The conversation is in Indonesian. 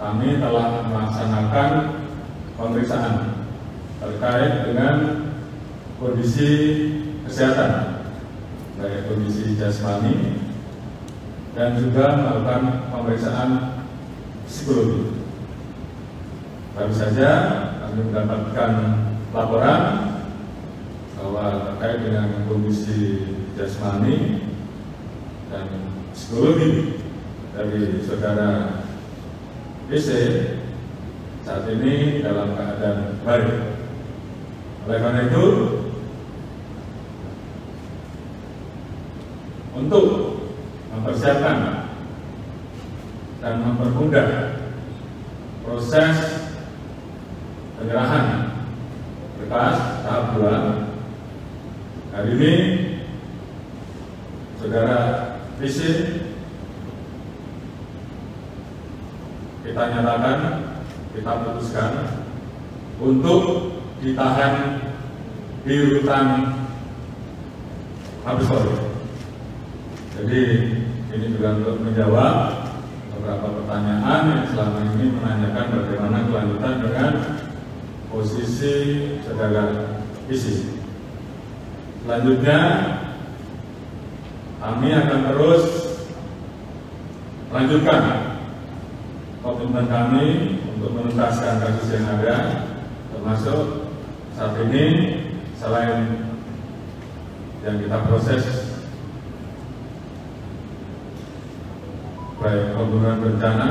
kami telah melaksanakan pemeriksaan terkait dengan kondisi kesehatan, baik kondisi jasmani dan juga melakukan pemeriksaan psikologi. Baru saja kami mendapatkan laporan bahwa terkait dengan kondisi jasmani dan psikologi dari saudara PC saat ini dalam keadaan baik. Oleh karena itu, untuk mempersiapkan dan mempermudah proses penyerahan berkas tahap 2, hari ini saudara PC kita nyatakan, kita putuskan untuk ditahan di rutan Mabes Polri. Jadi ini juga untuk menjawab beberapa pertanyaan yang selama ini menanyakan bagaimana kelanjutan dengan posisi saudara Isi. Selanjutnya kami akan terus lanjutkan komitmen kami untuk menuntaskan kasus yang ada, termasuk saat ini selain yang kita proses baik pembunuhan berencana.